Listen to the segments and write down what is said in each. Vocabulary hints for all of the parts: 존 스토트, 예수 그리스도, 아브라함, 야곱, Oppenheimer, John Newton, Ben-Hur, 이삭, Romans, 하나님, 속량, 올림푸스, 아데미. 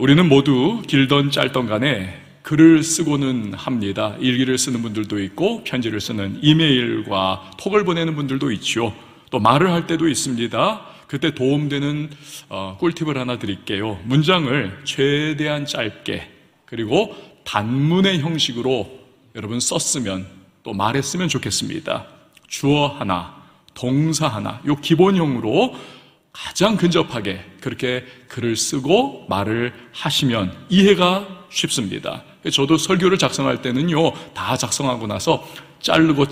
우리는 모두 길던 짧던 간에 글을 쓰고는 합니다. 일기를 쓰는 분들도 있고 편지를 쓰는 이메일과 톡을 보내는 분들도 있죠. 또 말을 할 때도 있습니다. 그때 도움되는 꿀팁을 하나 드릴게요. 문장을 최대한 짧게 그리고 단문의 형식으로 여러분 썼으면 또 말했으면 좋겠습니다. 주어 하나, 동사 하나, 요 기본형으로 가장 근접하게 그렇게 글을 쓰고 말을 하시면 이해가 쉽습니다. 저도 설교를 작성할 때는요, 다 작성하고 나서 자르고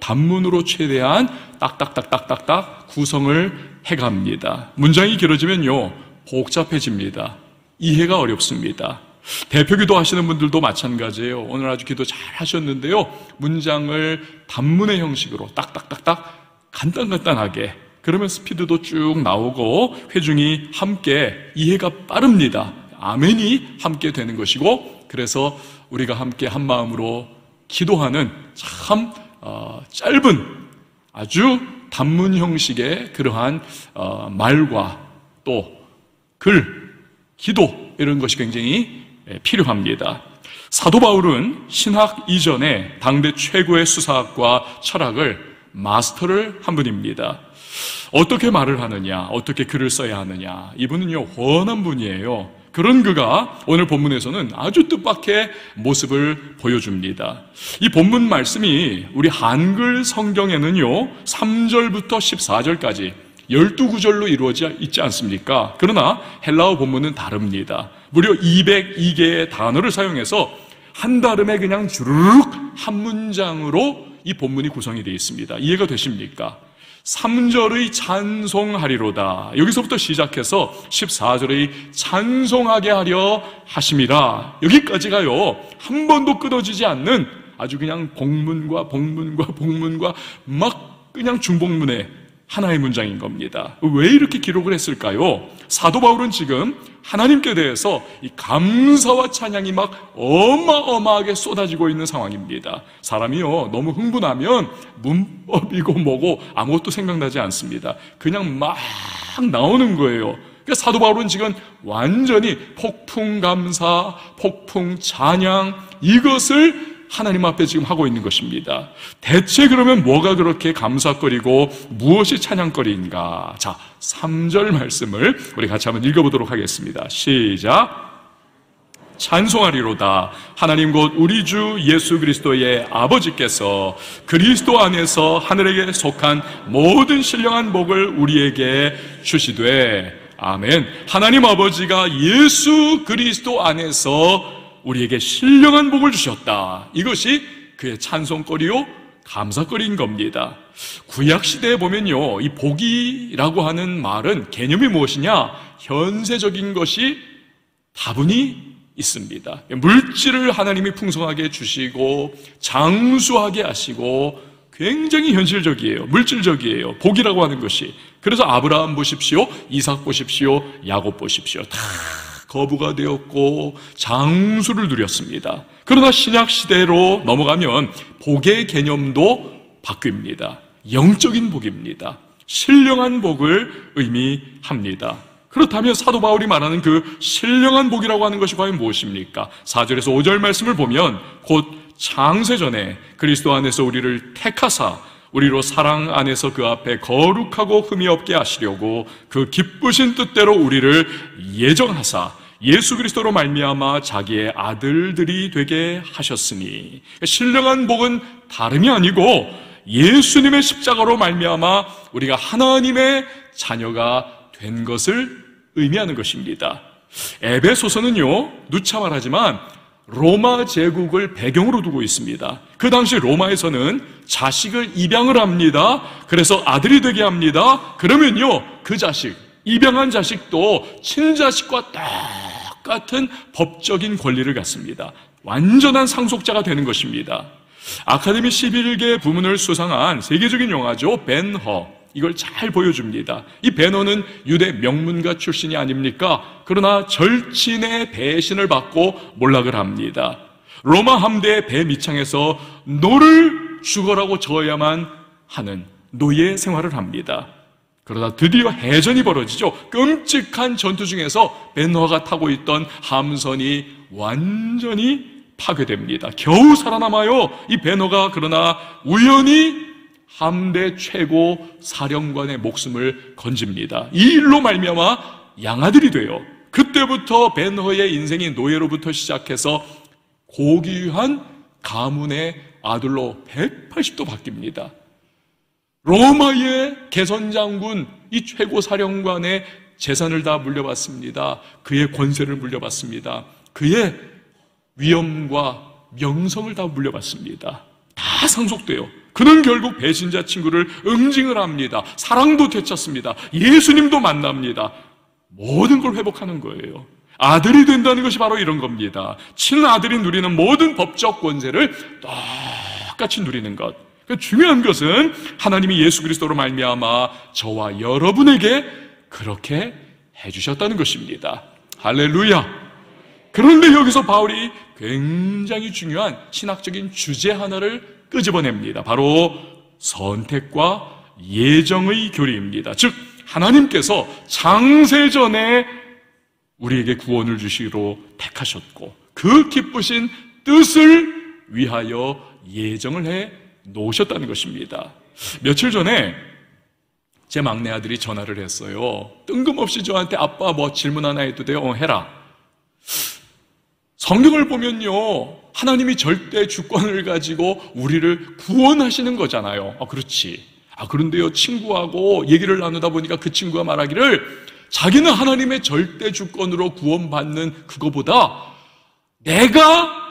단문으로 최대한 딱딱딱딱딱딱 구성을 해갑니다. 문장이 길어지면요, 복잡해집니다. 이해가 어렵습니다. 대표 기도하시는 분들도 마찬가지예요. 오늘 아주 기도 잘 하셨는데요, 문장을 단문의 형식으로 딱딱딱딱 간단간단하게 그러면 스피드도 쭉 나오고 회중이 함께 이해가 빠릅니다. 아멘이 함께 되는 것이고, 그래서 우리가 함께 한 마음으로 기도하는 참 짧은 아주 단문 형식의 그러한 말과 또 글, 기도 이런 것이 굉장히 필요합니다. 사도 바울은 신학 이전에 당대 최고의 수사학과 철학을 마스터를 한 분입니다. 어떻게 말을 하느냐, 어떻게 글을 써야 하느냐, 이분은요 훤한 분이에요. 그런 그가 오늘 본문에서는 아주 뜻밖의 모습을 보여줍니다. 이 본문 말씀이 우리 한글 성경에는요 3절부터 14절까지 12구절로 이루어져 있지 않습니까? 그러나 헬라어 본문은 다릅니다. 무려 202개의 단어를 사용해서 한 다름에 그냥 주르륵 한 문장으로 이 본문이 구성이 되어 있습니다. 이해가 되십니까? 3절의 찬송하리로다, 여기서부터 시작해서 14절의 찬송하게 하려 하심이라, 여기까지가요 한 번도 끊어지지 않는 아주 그냥 복문과 막 그냥 중복문의 하나의 문장인 겁니다. 왜 이렇게 기록을 했을까요? 사도 바울은 지금 하나님께 대해서 이 감사와 찬양이 막 어마어마하게 쏟아지고 있는 상황입니다. 사람이요 너무 흥분하면 문법이고 뭐고 아무것도 생각나지 않습니다. 그냥 막 나오는 거예요. 그러니까 사도 바울은 지금 완전히 폭풍 감사, 폭풍 찬양, 이것을 하나님 앞에 지금 하고 있는 것입니다. 대체 그러면 뭐가 그렇게 감사거리고 무엇이 찬양거리인가? 자, 3절 말씀을 우리 같이 한번 읽어보도록 하겠습니다. 시작! 찬송하리로다, 하나님 곧 우리 주 예수 그리스도의 아버지께서 그리스도 안에서 하늘에게 속한 모든 신령한 복을 우리에게 주시되, 아멘. 하나님 아버지가 예수 그리스도 안에서 우리에게 신령한 복을 주셨다. 이것이 그의 찬송거리요 감사거리인 겁니다. 구약시대에 보면요 이 복이라고 하는 말은 개념이 무엇이냐, 현세적인 것이 다분히 있습니다. 물질을 하나님이 풍성하게 주시고 장수하게 하시고 굉장히 현실적이에요. 물질적이에요. 복이라고 하는 것이. 그래서 아브라함 보십시오, 이삭 보십시오, 야곱 보십시오. 다 거부가 되었고 장수를 누렸습니다. 그러나 신약시대로 넘어가면 복의 개념도 바뀝니다. 영적인 복입니다. 신령한 복을 의미합니다. 그렇다면 사도 바울이 말하는 그 신령한 복이라고 하는 것이 과연 무엇입니까? 4절에서 5절 말씀을 보면 곧 창세전에 그리스도 안에서 우리를 택하사 우리로 사랑 안에서 그 앞에 거룩하고 흠이 없게 하시려고 그 기쁘신 뜻대로 우리를 예정하사 예수 그리스도로 말미암아 자기의 아들들이 되게 하셨으니, 신령한 복은 다름이 아니고 예수님의 십자가로 말미암아 우리가 하나님의 자녀가 된 것을 의미하는 것입니다. 에베소서는요 누차 말하지만 로마 제국을 배경으로 두고 있습니다. 그 당시 로마에서는 자식을 입양을 합니다. 그래서 아들이 되게 합니다. 그러면요 그 자식, 입양한 자식도 친자식과 똑같은 법적인 권리를 갖습니다. 완전한 상속자가 되는 것입니다. 아카데미 11개 부문을 수상한 세계적인 영화죠, 벤허. 이걸 잘 보여줍니다. 이 벤허는 유대 명문가 출신이 아닙니까? 그러나 절친의 배신을 받고 몰락을 합니다. 로마 함대의 배 밑창에서 노를 죽어라고 저어야만 하는 노예 생활을 합니다. 그러다 드디어 해전이 벌어지죠. 끔찍한 전투 중에서 벤허가 타고 있던 함선이 완전히 파괴됩니다. 겨우 살아남아요. 이 벤허가 그러나 우연히 함대 최고 사령관의 목숨을 건집니다. 이 일로 말미암아 양아들이 돼요. 그때부터 벤허의 인생이 노예로부터 시작해서 고귀한 가문의 아들로 180도 바뀝니다. 로마의 개선장군, 이 최고사령관의 재산을 다 물려받습니다. 그의 권세를 물려받습니다. 그의 위엄과 명성을 다 물려받습니다. 다 상속돼요. 그는 결국 배신자 친구를 응징을 합니다. 사랑도 되찾습니다. 예수님도 만납니다. 모든 걸 회복하는 거예요. 아들이 된다는 것이 바로 이런 겁니다. 친아들이 누리는 모든 법적 권세를 똑같이 누리는 것. 중요한 것은 하나님이 예수 그리스도로 말미암아 저와 여러분에게 그렇게 해주셨다는 것입니다. 할렐루야. 그런데 여기서 바울이 굉장히 중요한 신학적인 주제 하나를 끄집어냅니다. 바로 선택과 예정의 교리입니다. 즉 하나님께서 창세전에 우리에게 구원을 주시기로 택하셨고 그 기쁘신 뜻을 위하여 예정을 해 놓으셨다는 것입니다. 며칠 전에 제 막내 아들이 전화를 했어요. 뜬금없이 저한테 아빠 뭐 질문 하나 해도 돼요? 해라. 성경을 보면요, 하나님이 절대 주권을 가지고 우리를 구원하시는 거잖아요. 그렇지. 그런데요, 친구하고 얘기를 나누다 보니까 그 친구가 말하기를 자기는 하나님의 절대 주권으로 구원받는 그거보다 내가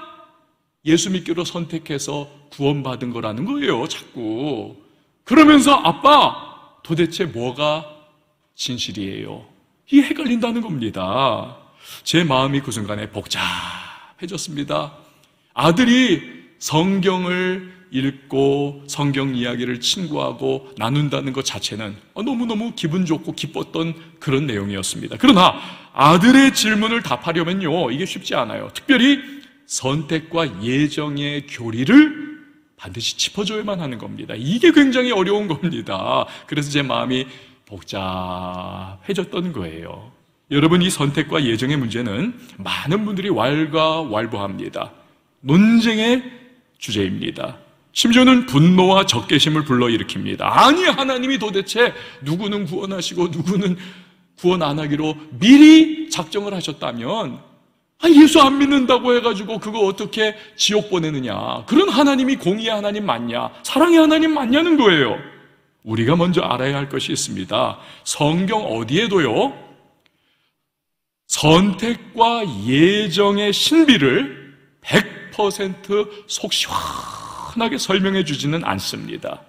예수 믿기로 선택해서 구원받은 거라는 거예요, 자꾸. 그러면서 아빠, 도대체 뭐가 진실이에요? 이게 헷갈린다는 겁니다. 제 마음이 그 순간에 복잡해졌습니다. 아들이 성경을 읽고 성경 이야기를 친구하고 나눈다는 것 자체는 너무너무 기분 좋고 기뻤던 그런 내용이었습니다. 그러나 아들의 질문을 답하려면요, 이게 쉽지 않아요. 특별히 선택과 예정의 교리를 반드시 짚어줘야만 하는 겁니다. 이게 굉장히 어려운 겁니다. 그래서 제 마음이 복잡해졌던 거예요. 여러분, 이 선택과 예정의 문제는 많은 분들이 왈가왈부합니다. 논쟁의 주제입니다. 심지어는 분노와 적개심을 불러일으킵니다. 아니, 하나님이 도대체 누구는 구원하시고 누구는 구원 안 하기로 미리 작정을 하셨다면 예수 안 믿는다고 해가지고 그거 어떻게 지옥 보내느냐, 그런 하나님이 공의의 하나님 맞냐, 사랑의 하나님 맞냐는 거예요. 우리가 먼저 알아야 할 것이 있습니다. 성경 어디에도요, 선택과 예정의 신비를 100% 속 시원하게 설명해 주지는 않습니다.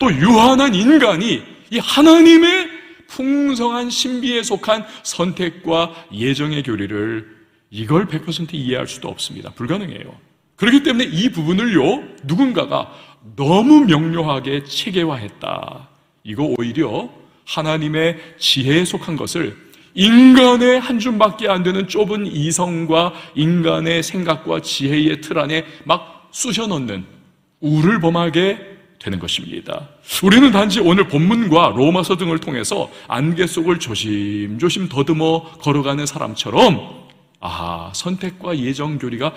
또 유한한 인간이 이 하나님의 풍성한 신비에 속한 선택과 예정의 교리를, 이걸 100% 이해할 수도 없습니다. 불가능해요. 그렇기 때문에 이 부분을요, 누군가가 너무 명료하게 체계화했다, 이거 오히려 하나님의 지혜에 속한 것을 인간의 한 줌밖에 안 되는 좁은 이성과 인간의 생각과 지혜의 틀 안에 막 쑤셔넣는 우를 범하게 되는 것입니다. 우리는 단지 오늘 본문과 로마서 등을 통해서 안개 속을 조심조심 더듬어 걸어가는 사람처럼 선택과 예정 교리가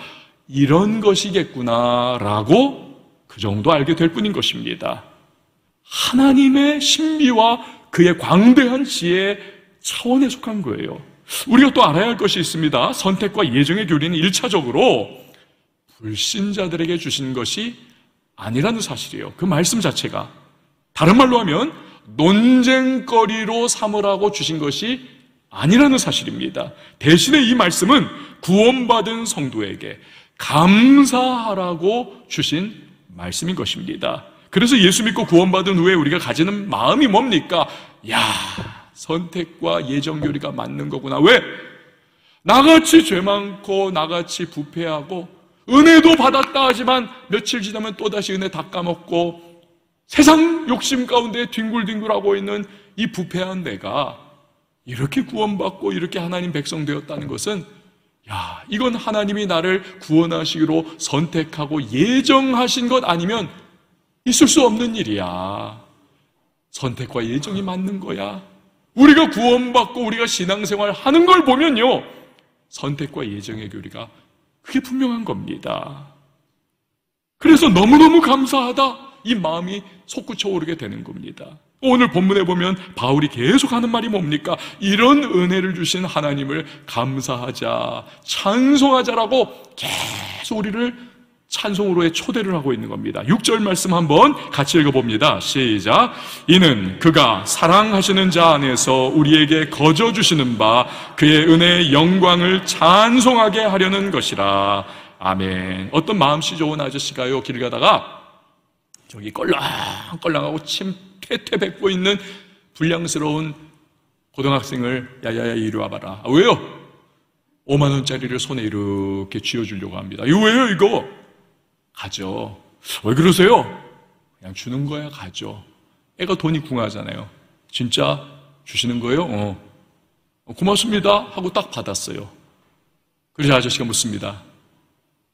이런 것이겠구나라고 그 정도 알게 될 뿐인 것입니다. 하나님의 신비와 그의 광대한 지혜 차원에 속한 거예요. 우리가 또 알아야 할 것이 있습니다. 선택과 예정의 교리는 1차적으로 불신자들에게 주신 것이 아니라는 사실이에요. 그 말씀 자체가, 다른 말로 하면 논쟁거리로 삼으라고 주신 것이 아니라는 사실입니다. 대신에 이 말씀은 구원받은 성도에게 감사하라고 주신 말씀인 것입니다. 그래서 예수 믿고 구원받은 후에 우리가 가지는 마음이 뭡니까? 선택과 예정교리가 맞는 거구나. 왜? 나같이 죄 많고 나같이 부패하고 은혜도 받았다 하지만 며칠 지나면 또다시 은혜 다 까먹고 세상 욕심 가운데 뒹굴뒹굴하고 있는 이 부패한 내가 이렇게 구원받고 이렇게 하나님 백성 되었다는 것은, 이건 하나님이 나를 구원하시기로 선택하고 예정하신 것 아니면 있을 수 없는 일이야. 선택과 예정이 맞는 거야. 우리가 구원받고 우리가 신앙생활 하는 걸 보면요, 선택과 예정의 교리가 그게 분명한 겁니다. 그래서 너무너무 감사하다, 이 마음이 솟구쳐 오르게 되는 겁니다. 오늘 본문에 보면 바울이 계속 하는 말이 뭡니까? 이런 은혜를 주신 하나님을 감사하자, 찬송하자라고 계속 우리를 찬송으로의 초대를 하고 있는 겁니다. 6절 말씀 한번 같이 읽어봅니다. 시작! 이는 그가 사랑하시는 자 안에서 우리에게 거저 주시는 바 그의 은혜의 영광을 찬송하게 하려는 것이라. 아멘. 어떤 마음씨 좋은 아저씨가요, 길 가다가 저기 껄렁껄렁하고 침 퇴퇴 뱉고 있는 불량스러운 고등학생을 야야야 이리 와봐라. 아, 왜요? 5만 원짜리를 손에 이렇게 쥐어주려고 합니다. 이거 왜요 이거? 가죠. 왜 그러세요? 그냥 주는 거야. 가죠. 애가 돈이 궁하잖아요. 진짜 주시는 거예요? 고맙습니다 하고 딱 받았어요. 그래서 아저씨가 묻습니다.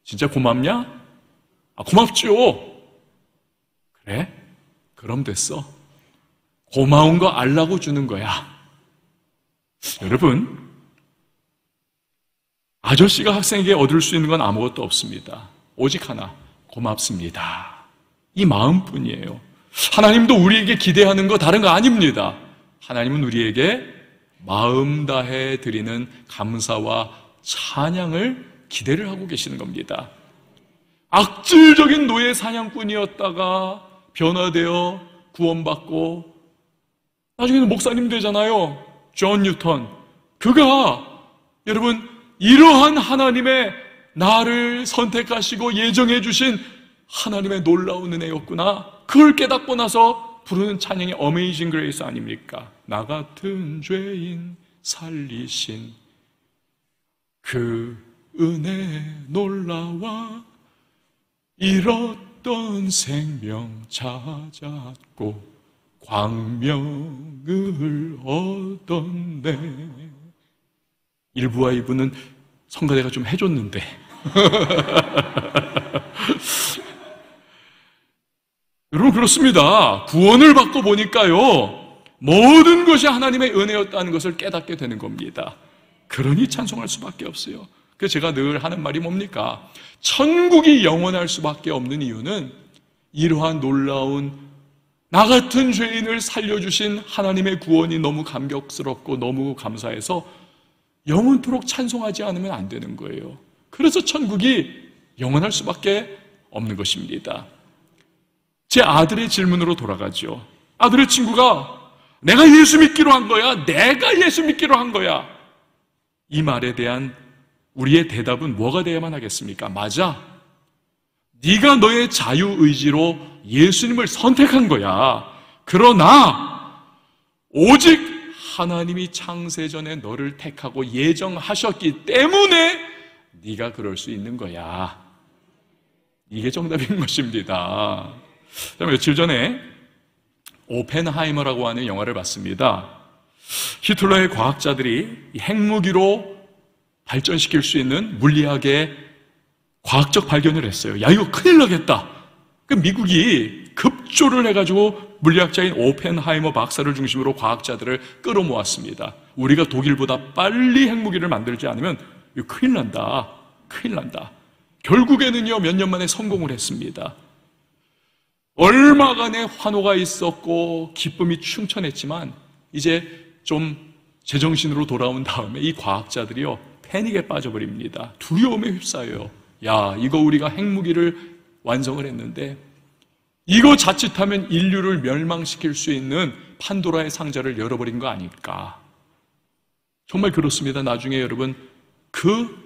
진짜 고맙냐? 아, 고맙죠. 그래? 그럼 됐어. 고마운 거 알라고 주는 거야. 여러분, 아저씨가 학생에게 얻을 수 있는 건 아무것도 없습니다. 오직 하나, 고맙습니다. 이 마음뿐이에요. 하나님도 우리에게 기대하는 거 다른 거 아닙니다. 하나님은 우리에게 마음 다해 드리는 감사와 찬양을 기대를 하고 계시는 겁니다. 악질적인 노예 사냥꾼이었다가 변화되어 구원받고 나중에는 목사님 되잖아요. 존 뉴턴. 그가 여러분, 이러한 하나님의 나를 선택하시고 예정해 주신 하나님의 놀라운 은혜였구나, 그걸 깨닫고 나서 부르는 찬양이 어메이징 그레이스 아닙니까? 나 같은 죄인 살리신 그 은혜 놀라와 잃었던 생명 찾았고 광명을 얻었네. 일부와 이부는 성가대가 좀 해줬는데 여러분, 그렇습니다. 구원을 받고 보니까요, 모든 것이 하나님의 은혜였다는 것을 깨닫게 되는 겁니다. 그러니 찬송할 수밖에 없어요. 그래서 제가 늘 하는 말이 뭡니까? 천국이 영원할 수밖에 없는 이유는 이러한 놀라운 나 같은 죄인을 살려주신 하나님의 구원이 너무 감격스럽고 너무 감사해서 영원토록 찬송하지 않으면 안 되는 거예요. 그래서 천국이 영원할 수밖에 없는 것입니다. 제 아들의 질문으로 돌아가죠. 아들의 친구가 내가 예수 믿기로 한 거야, 내가 예수 믿기로 한 거야, 이 말에 대한 우리의 대답은 뭐가 되어야만 하겠습니까? 맞아, 네가 너의 자유의지로 예수님을 선택한 거야. 그러나 오직 하나님이 창세전에 너를 택하고 예정하셨기 때문에 네가 그럴 수 있는 거야. 이게 정답인 것입니다. 며칠 전에 오펜하이머라고 하는 영화를 봤습니다. 히틀러의 과학자들이 핵무기로 발전시킬 수 있는 물리학의 과학적 발견을 했어요. 야, 이거 큰일 나겠다. 그러니까 미국이 급조를 해가지고 물리학자인 오펜하이머 박사를 중심으로 과학자들을 끌어모았습니다. 우리가 독일보다 빨리 핵무기를 만들지 않으면 큰일 난다, 큰일 난다. 결국에는요, 몇 년 만에 성공을 했습니다. 얼마간의 환호가 있었고 기쁨이 충천했지만 이제 좀 제정신으로 돌아온 다음에 이 과학자들이요, 패닉에 빠져버립니다. 두려움에 휩싸여요. 야, 이거 우리가 핵무기를 완성을 했는데 이거 자칫하면 인류를 멸망시킬 수 있는 판도라의 상자를 열어버린 거 아닐까. 정말 그렇습니다. 나중에 여러분, 그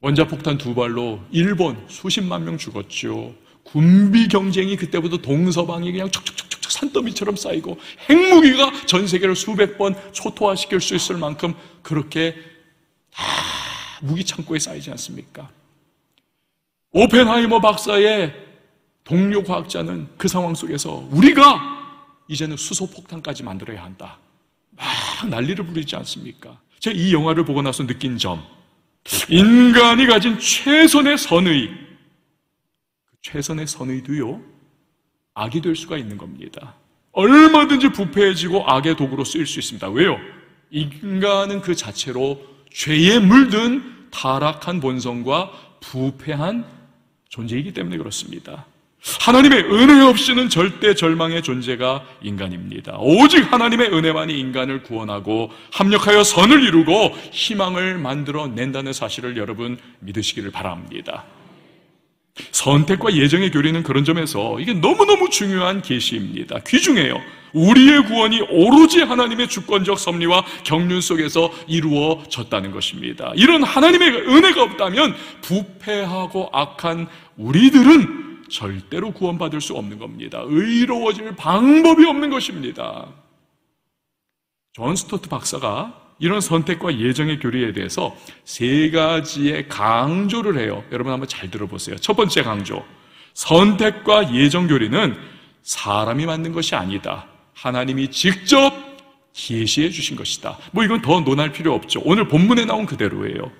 원자폭탄 두 발로 일본 수십만 명 죽었죠. 군비 경쟁이 그때부터 동서방이 그냥 척척척척 산더미처럼 쌓이고 핵무기가 전 세계를 수백 번 초토화시킬 수 있을 만큼 그렇게 다 무기 창고에 쌓이지 않습니까? 오펜하이머 박사의 동료 과학자는 그 상황 속에서 우리가 이제는 수소폭탄까지 만들어야 한다, 막 난리를 부리지 않습니까? 제가 이 영화를 보고 나서 느낀 점, 인간이 가진 최선의 선의, 최선의 선의도요, 악이 될 수가 있는 겁니다. 얼마든지 부패해지고 악의 도구로 쓰일 수 있습니다. 왜요? 인간은 그 자체로 죄에 물든 타락한 본성과 부패한 존재이기 때문에 그렇습니다. 하나님의 은혜 없이는 절대 절망의 존재가 인간입니다. 오직 하나님의 은혜만이 인간을 구원하고 합력하여 선을 이루고 희망을 만들어낸다는 사실을 여러분 믿으시기를 바랍니다. 선택과 예정의 교리는 그런 점에서 이게 너무너무 중요한 계시입니다. 귀중해요. 우리의 구원이 오로지 하나님의 주권적 섭리와 경륜 속에서 이루어졌다는 것입니다. 이런 하나님의 은혜가 없다면 부패하고 악한 우리들은 절대로 구원받을 수 없는 겁니다. 의로워질 방법이 없는 것입니다. 존 스토트 박사가 이런 선택과 예정의 교리에 대해서 세 가지의 강조를 해요. 여러분 한번 잘 들어보세요. 첫 번째 강조, 선택과 예정 교리는 사람이 만든 것이 아니다. 하나님이 직접 계시해 주신 것이다. 뭐 이건 더 논할 필요 없죠. 오늘 본문에 나온 그대로예요.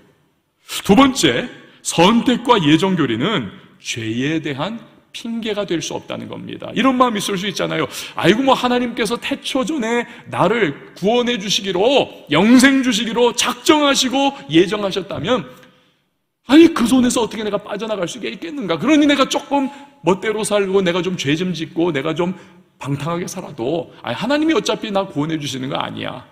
두 번째, 선택과 예정 교리는 죄에 대한 핑계가 될 수 없다는 겁니다. 이런 마음이 있을 수 있잖아요. 아이고 뭐 하나님께서 태초 전에 나를 구원해 주시기로, 영생 주시기로 작정하시고 예정하셨다면 아니 그 손에서 어떻게 내가 빠져나갈 수 있겠는가. 그러니 내가 조금 멋대로 살고 내가 좀 죄 좀 짓고 내가 좀 방탕하게 살아도 아니 하나님이 어차피 나 구원해 주시는 거 아니야.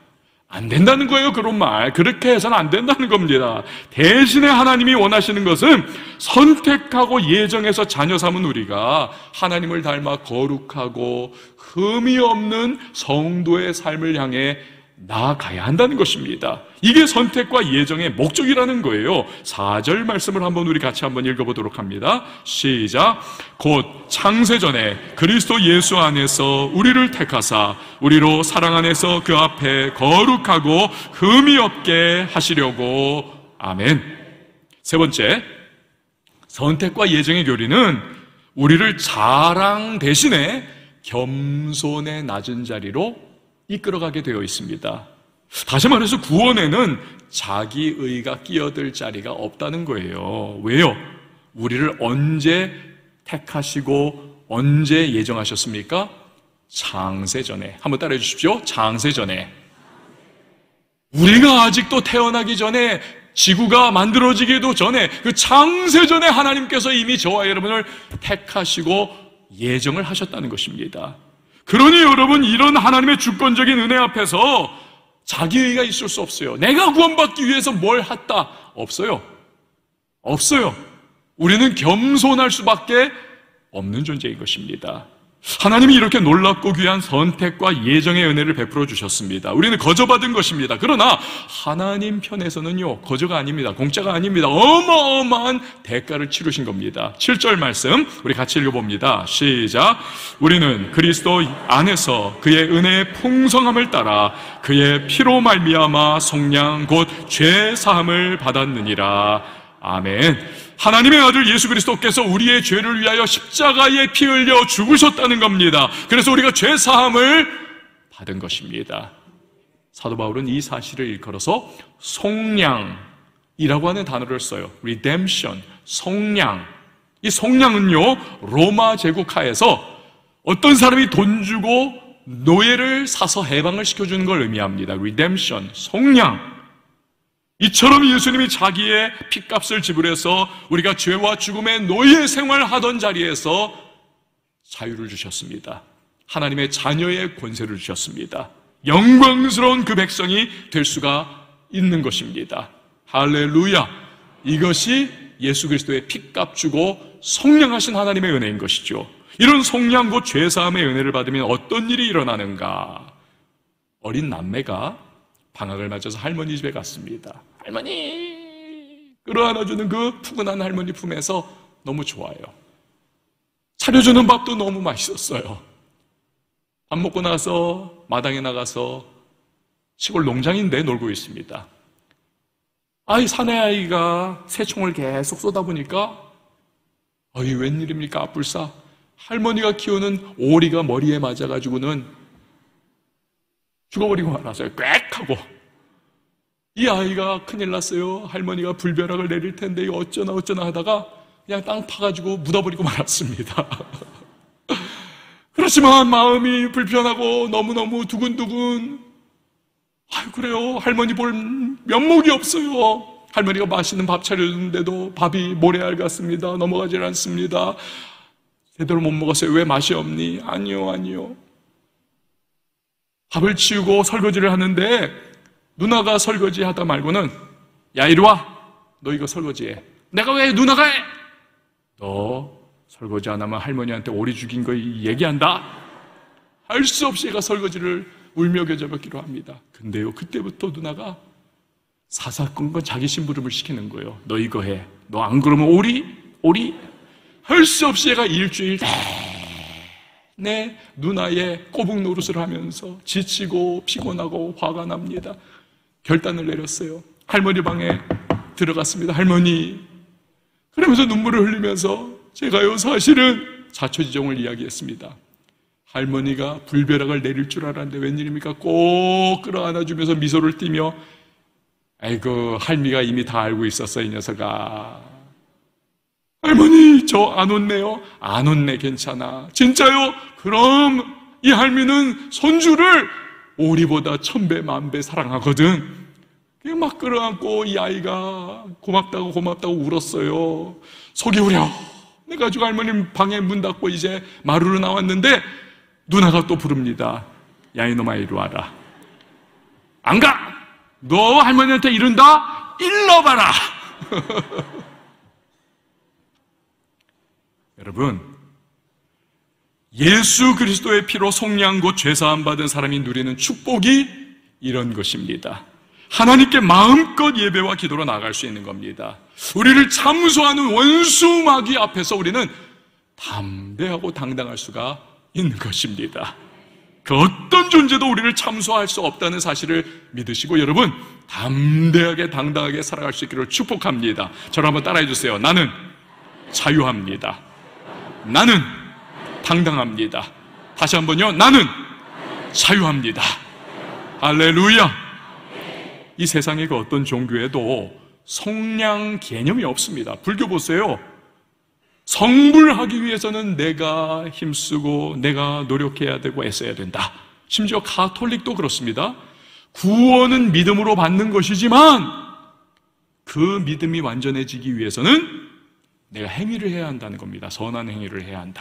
안 된다는 거예요, 그런 말. 그렇게 해서는 안 된다는 겁니다. 대신에 하나님이 원하시는 것은 선택하고 예정해서 자녀 삼은 우리가 하나님을 닮아 거룩하고 흠이 없는 성도의 삶을 향해 나아가야 한다는 것입니다. 이게 선택과 예정의 목적이라는 거예요. 4절 말씀을 한번 우리 같이 한번 읽어보도록 합니다. 시작. 곧 창세전에 그리스도 예수 안에서 우리를 택하사 우리로 사랑 안에서 그 앞에 거룩하고 흠이 없게 하시려고. 아멘. 세 번째, 선택과 예정의 교리는 우리를 자랑 대신에 겸손의 낮은 자리로 이끌어가게 되어 있습니다. 다시 말해서 구원에는 자기의가 끼어들 자리가 없다는 거예요. 왜요? 우리를 언제 택하시고 언제 예정하셨습니까? 창세전에. 한번 따라해 주십시오. 창세전에. 우리가 아직도 태어나기 전에, 지구가 만들어지기도 전에, 그 창세전에 하나님께서 이미 저와 여러분을 택하시고 예정을 하셨다는 것입니다. 그러니 여러분, 이런 하나님의 주권적인 은혜 앞에서 자기의가 있을 수 없어요. 내가 구원받기 위해서 뭘 했다. 없어요. 없어요. 우리는 겸손할 수밖에 없는 존재인 것입니다. 하나님이 이렇게 놀랍고 귀한 선택과 예정의 은혜를 베풀어 주셨습니다. 우리는 거저받은 것입니다. 그러나 하나님 편에서는요, 거저가 아닙니다. 공짜가 아닙니다. 어마어마한 대가를 치르신 겁니다. 7절 말씀 우리 같이 읽어봅니다. 시작. 우리는 그리스도 안에서 그의 은혜의 풍성함을 따라 그의 피로 말미암아 속량 곧 죄 사함을 받았느니라. 아멘. 하나님의 아들 예수 그리스도께서 우리의 죄를 위하여 십자가에 피 흘려 죽으셨다는 겁니다. 그래서 우리가 죄 사함을 받은 것입니다. 사도 바울은 이 사실을 일컬어서 속량이라고 하는 단어를 써요. Redemption, 속량. 이 속량은요, 로마 제국 하에서 어떤 사람이 돈 주고 노예를 사서 해방을 시켜주는 걸 의미합니다. Redemption, 속량. 이처럼 예수님이 자기의 피값을 지불해서 우리가 죄와 죽음의 노예 생활하던 자리에서 자유를 주셨습니다. 하나님의 자녀의 권세를 주셨습니다. 영광스러운 그 백성이 될 수가 있는 것입니다. 할렐루야! 이것이 예수 그리스도의 피값 주고 속량하신 하나님의 은혜인 것이죠. 이런 속량 곧 죄사함의 은혜를 받으면 어떤 일이 일어나는가? 어린 남매가 방학을 맞아서 할머니 집에 갔습니다. 할머니! 끌어안아주는 그 푸근한 할머니 품에서 너무 좋아요. 차려주는 밥도 너무 맛있었어요. 밥 먹고 나서 마당에 나가서 시골 농장인데 놀고 있습니다. 아이 사내아이가 새총을 계속 쏟아보니까 어이 웬일입니까 아뿔싸? 할머니가 키우는 오리가 머리에 맞아가지고는 죽어버리고 말았어요. 꽥 하고. 이 아이가 큰일 났어요. 할머니가 불벼락을 내릴 텐데 어쩌나 어쩌나 하다가 그냥 땅 파가지고 묻어버리고 말았습니다. 그렇지만 마음이 불편하고 너무너무 두근두근, 아유 그래요, 할머니 볼 면목이 없어요. 할머니가 맛있는 밥 차려주는데도 밥이 모래알 같습니다. 넘어가질 않습니다. 제대로 못 먹었어요. 왜 맛이 없니? 아니요, 아니요. 밥을 치우고 설거지를 하는데 누나가 설거지하다 말고는, 야 이리 와, 너 이거 설거지해. 내가 왜 누나가 해? 너 설거지 안 하면 할머니한테 오리 죽인 거 얘기한다. 할 수 없이 얘가 설거지를 울며 겨자먹기로 합니다. 근데요, 그때부터 누나가 사사건건 자기 심부름을 시키는 거예요. 너 이거 해. 너 안 그러면 오리. 할 수 없이 얘가 일주일 내내 누나의 꼬북 노릇을 하면서 지치고 피곤하고 화가 납니다. 결단을 내렸어요. 할머니 방에 들어갔습니다. 할머니. 그러면서 눈물을 흘리면서 제가요, 사실은 자초지종을 이야기했습니다. 할머니가 불벼락을 내릴 줄 알았는데 웬일입니까? 꼭 끌어안아주면서 미소를 띠며, 아이고 할미가 이미 다 알고 있었어, 이 녀석아. 할머니 저 안 혼내요? 안 혼내, 괜찮아. 진짜요? 그럼 이 할미는 손주를 오리보다 1000배, 10,000배 사랑하거든. 막 끌어안고 이 아이가 고맙다고 고맙다고 울었어요. 속이 우려 내가지고 할머님 방에 문 닫고 이제 마루로 나왔는데 누나가 또 부릅니다. 야 이놈아 이리 와라. 안 가! 너 할머니한테 이른다? 일러봐라! 여러분, 예수 그리스도의 피로 속량한 곳 죄 사함 받은 사람이 누리는 축복이 이런 것입니다. 하나님께 마음껏 예배와 기도로 나아갈 수 있는 겁니다. 우리를 참소하는 원수 마귀 앞에서 우리는 담대하고 당당할 수가 있는 것입니다. 그 어떤 존재도 우리를 참소할 수 없다는 사실을 믿으시고 여러분 담대하게 당당하게 살아갈 수 있기를 축복합니다. 저를 한번 따라해 주세요. 나는 자유합니다. 나는 당당합니다. 다시 한번요. 나는 자유합니다. 할렐루야. 이 세상의 그 어떤 종교에도 성량 개념이 없습니다. 불교 보세요. 성불하기 위해서는 내가 힘쓰고 내가 노력해야 되고 애써야 된다. 심지어 가톨릭도 그렇습니다. 구원은 믿음으로 받는 것이지만 그 믿음이 완전해지기 위해서는 내가 행위를 해야 한다는 겁니다. 선한 행위를 해야 한다.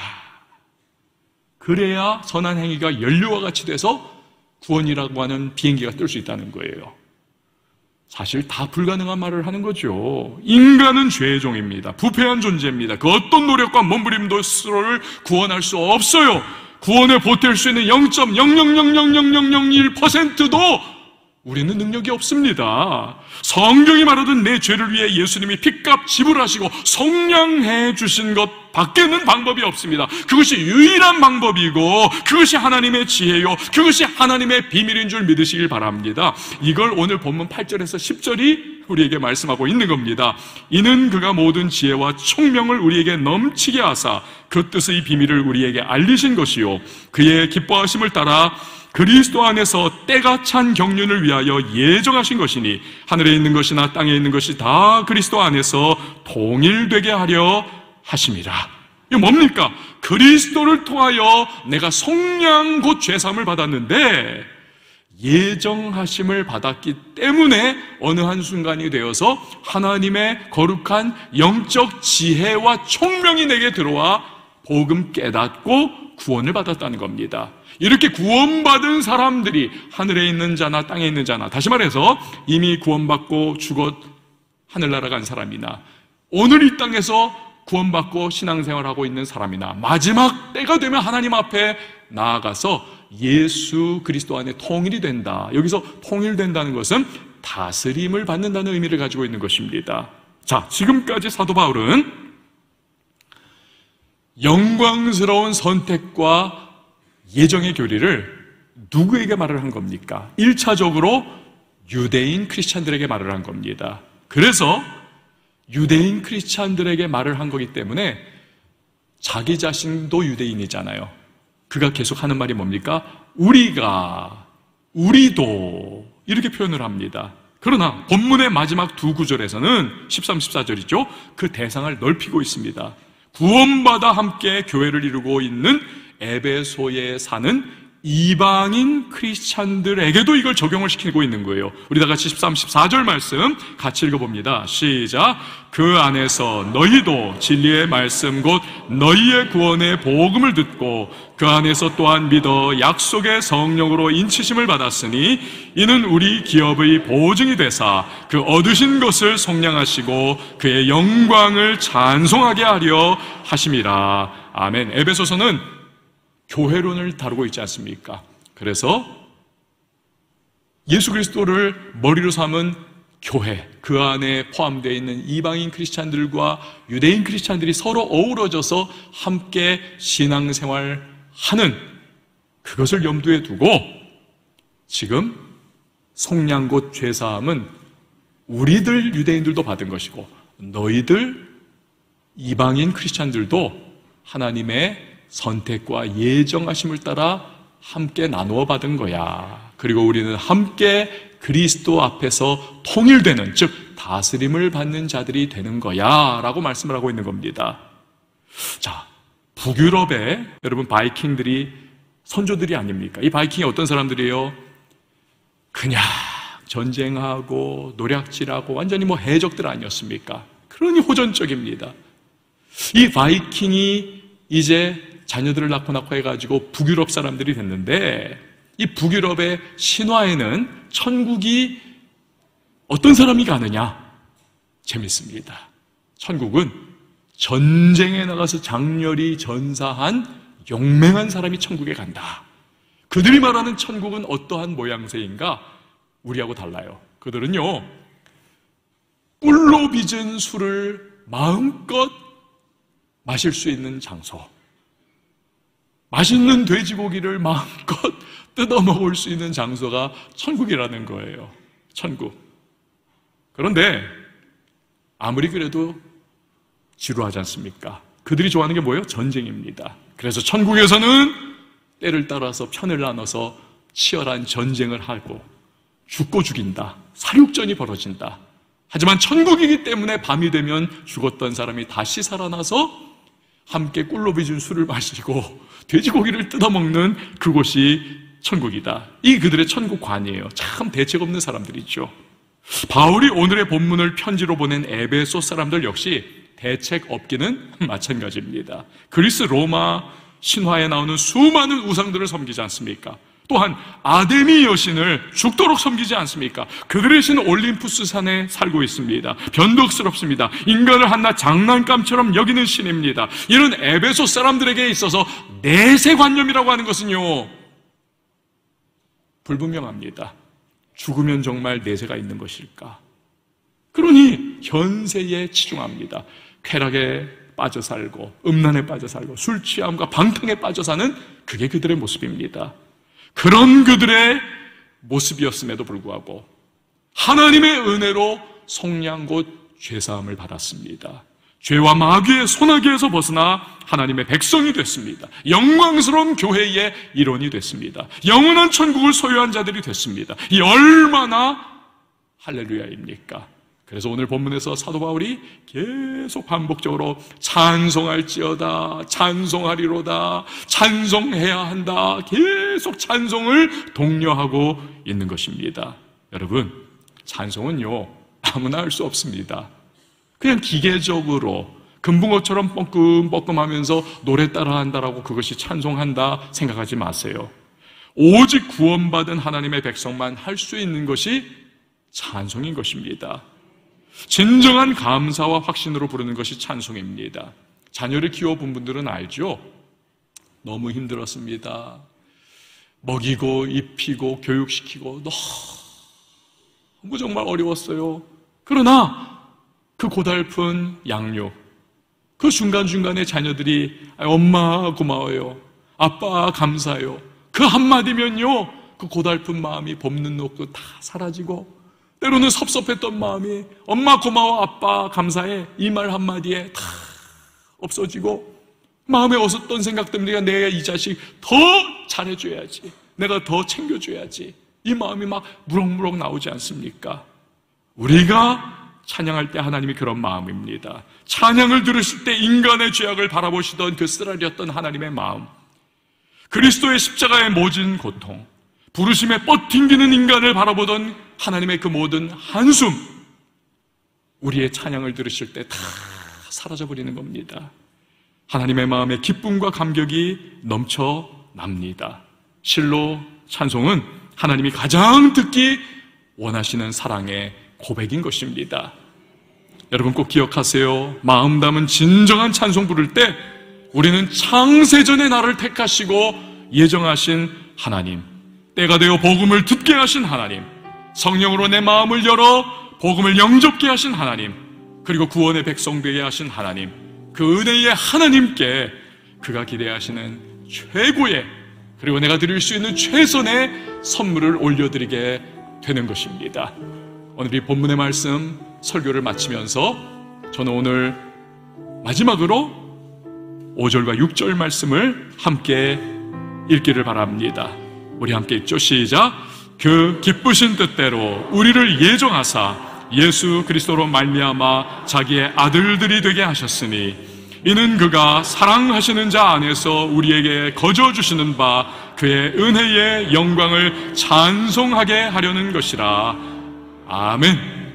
그래야 선한 행위가 연료와 같이 돼서 구원이라고 하는 비행기가 뜰 수 있다는 거예요. 사실 다 불가능한 말을 하는 거죠. 인간은 죄의 종입니다. 부패한 존재입니다. 그 어떤 노력과 몸부림도 스스로를 구원할 수 없어요. 구원에 보탤 수 있는 0.000000001%도 우리는 능력이 없습니다. 성경이 말하던 내 죄를 위해 예수님이 핏값 지불하시고 속량해 주신 것 밖에는 방법이 없습니다. 그것이 유일한 방법이고 그것이 하나님의 지혜요, 그것이 하나님의 비밀인 줄 믿으시길 바랍니다. 이걸 오늘 본문 8절에서 10절이 우리에게 말씀하고 있는 겁니다. 이는 그가 모든 지혜와 총명을 우리에게 넘치게 하사 그 뜻의 비밀을 우리에게 알리신 것이요, 그의 기뻐하심을 따라 그리스도 안에서 때가 찬 경륜을 위하여 예정하신 것이니 하늘에 있는 것이나 땅에 있는 것이 다 그리스도 안에서 동일되게 하려 하심이라. 이게 뭡니까? 그리스도를 통하여 내가 속량 곧 죄 사함을 받았는데 예정하심을 받았기 때문에 어느 한순간이 되어서 하나님의 거룩한 영적 지혜와 총명이 내게 들어와 복음 깨닫고 구원을 받았다는 겁니다. 이렇게 구원받은 사람들이 하늘에 있는 자나 땅에 있는 자나, 다시 말해서 이미 구원받고 죽어 하늘나라 간 사람이나 오늘 이 땅에서 구원받고 신앙생활하고 있는 사람이나 마지막 때가 되면 하나님 앞에 나아가서 예수 그리스도 안에 통일이 된다. 여기서 통일된다는 것은 다스림을 받는다는 의미를 가지고 있는 것입니다. 자, 지금까지 사도 바울은 영광스러운 선택과 예정의 교리를 누구에게 말을 한 겁니까? 1차적으로 유대인 크리스찬들에게 말을 한 겁니다. 그래서 유대인 크리스찬들에게 말을 한 거기 때문에 자기 자신도 유대인이잖아요. 그가 계속 하는 말이 뭡니까? 우리가, 우리도 이렇게 표현을 합니다. 그러나 본문의 마지막 두 구절에서는 13, 14절이죠. 그 대상을 넓히고 있습니다. 구원받아 함께 교회를 이루고 있는 에베소에 사는 이방인 크리스찬들에게도 이걸 적용을 시키고 있는 거예요. 우리 다 같이 13, 14절 말씀 같이 읽어봅니다. 시작. 그 안에서 너희도 진리의 말씀 곧 너희의 구원의 복음을 듣고 그 안에서 또한 믿어 약속의 성령으로 인치심을 받았으니 이는 우리 기업의 보증이 되사 그 얻으신 것을 속량하시고 그의 영광을 찬송하게 하려 하심이라. 아멘. 에베소서는 교회론을 다루고 있지 않습니까? 그래서 예수 그리스도를 머리로 삼은 교회, 그 안에 포함되어 있는 이방인 크리스찬들과 유대인 크리스찬들이 서로 어우러져서 함께 신앙생활하는 그것을 염두에 두고 지금 속량 곧 죄사함은 우리들 유대인들도 받은 것이고 너희들 이방인 크리스찬들도 하나님의 선택과 예정하심을 따라 함께 나누어 받은 거야. 그리고 우리는 함께 그리스도 앞에서 통일되는, 즉 다스림을 받는 자들이 되는 거야 라고 말씀을 하고 있는 겁니다. 자, 북유럽에 여러분 바이킹들이 선조들이 아닙니까? 이 바이킹이 어떤 사람들이에요? 그냥 전쟁하고 노략질하고 완전히 뭐 해적들 아니었습니까? 그러니 호전적입니다. 이 바이킹이 이제 자녀들을 낳고 해가지고 북유럽 사람들이 됐는데 이 북유럽의 신화에는 천국이 어떤 사람이 가느냐? 재밌습니다. 천국은 전쟁에 나가서 장렬히 전사한 용맹한 사람이 천국에 간다. 그들이 말하는 천국은 어떠한 모양새인가? 우리하고 달라요. 그들은요, 꿀로 빚은 술을 마음껏 마실 수 있는 장소, 맛있는 돼지고기를 마음껏 뜯어 먹을 수 있는 장소가 천국이라는 거예요. 천국. 그런데 아무리 그래도 지루하지 않습니까? 그들이 좋아하는 게 뭐예요? 전쟁입니다. 그래서 천국에서는 때를 따라서 편을 나눠서 치열한 전쟁을 하고 죽고 죽인다. 사육전이 벌어진다. 하지만 천국이기 때문에 밤이 되면 죽었던 사람이 다시 살아나서 함께 꿀로 빚은 술을 마시고 돼지고기를 뜯어먹는 그곳이 천국이다. 이 그들의 천국관이에요. 참 대책 없는 사람들이죠. 바울이 오늘의 본문을 편지로 보낸 에베소 사람들 역시 대책 없기는 마찬가지입니다. 그리스 로마 신화에 나오는 수많은 우상들을 섬기지 않습니까? 또한 아데미 여신을 죽도록 섬기지 않습니까? 그들의 신 올림푸스 산에 살고 있습니다. 변덕스럽습니다. 인간을 한낱 장난감처럼 여기는 신입니다. 이런 에베소 사람들에게 있어서 내세관념이라고 하는 것은요, 불분명합니다. 죽으면 정말 내세가 있는 것일까? 그러니 현세에 치중합니다. 쾌락에 빠져 살고, 음란에 빠져 살고, 술 취함과 방탕에 빠져 사는 그게 그들의 모습입니다. 그런 그들의 모습이었음에도 불구하고 하나님의 은혜로 속량 곧 죄사함을 받았습니다. 죄와 마귀의 손아귀에서 벗어나 하나님의 백성이 됐습니다. 영광스러운 교회의 일원이 됐습니다. 영원한 천국을 소유한 자들이 됐습니다. 이 얼마나 할렐루야입니까? 그래서 오늘 본문에서 사도 바울이 계속 반복적으로 찬송할지어다, 찬송하리로다, 찬송해야 한다, 계속 찬송을 독려하고 있는 것입니다. 여러분, 찬송은요, 아무나 할 수 없습니다. 그냥 기계적으로 금붕어처럼 뻐끔뻐끔하면서 노래 따라한다라고 그것이 찬송한다 생각하지 마세요. 오직 구원받은 하나님의 백성만 할 수 있는 것이 찬송인 것입니다. 진정한 감사와 확신으로 부르는 것이 찬송입니다. 자녀를 키워본 분들은 알죠? 너무 힘들었습니다. 먹이고 입히고 교육시키고 너무 정말 어려웠어요. 그러나 그 고달픈 양육, 그 중간중간에 자녀들이 엄마 고마워요, 아빠 감사해요, 그 한마디면요, 그 고달픈 마음이 볶는 녹도 다 사라지고 때로는 섭섭했던 마음이 엄마 고마워, 아빠 감사해, 이 말 한마디에 다 없어지고 마음에 어섰던 생각 때문에 내가 이 자식 더 잘해줘야지, 내가 더 챙겨줘야지, 이 마음이 막 무럭무럭 나오지 않습니까? 우리가 찬양할 때 하나님이 그런 마음입니다. 찬양을 들으실 때 인간의 죄악을 바라보시던 그 쓰라렸던 하나님의 마음, 그리스도의 십자가에 모진 고통, 부르심에 뻗튕기는 인간을 바라보던 하나님의 그 모든 한숨, 우리의 찬양을 들으실 때 다 사라져버리는 겁니다. 하나님의 마음에 기쁨과 감격이 넘쳐납니다. 실로 찬송은 하나님이 가장 듣기 원하시는 사랑의 고백인 것입니다. 여러분 꼭 기억하세요. 마음 담은 진정한 찬송 부를 때 우리는 창세전에 나를 택하시고 예정하신 하나님, 때가 되어 복음을 듣게 하신 하나님, 성령으로 내 마음을 열어 복음을 영접케 하신 하나님, 그리고 구원의 백성 되게 하신 하나님, 그 은혜의 하나님께 그가 기대하시는 최고의, 그리고 내가 드릴 수 있는 최선의 선물을 올려드리게 되는 것입니다. 오늘 이 본문의 말씀 설교를 마치면서 저는 오늘 마지막으로 5절과 6절 말씀을 함께 읽기를 바랍니다. 우리 함께 읽죠. 시작! 그 기쁘신 뜻대로 우리를 예정하사 예수 그리스도로 말미암아 자기의 아들들이 되게 하셨으니 이는 그가 사랑하시는 자 안에서 우리에게 거저주시는 바 그의 은혜의 영광을 찬송하게 하려는 것이라. 아멘.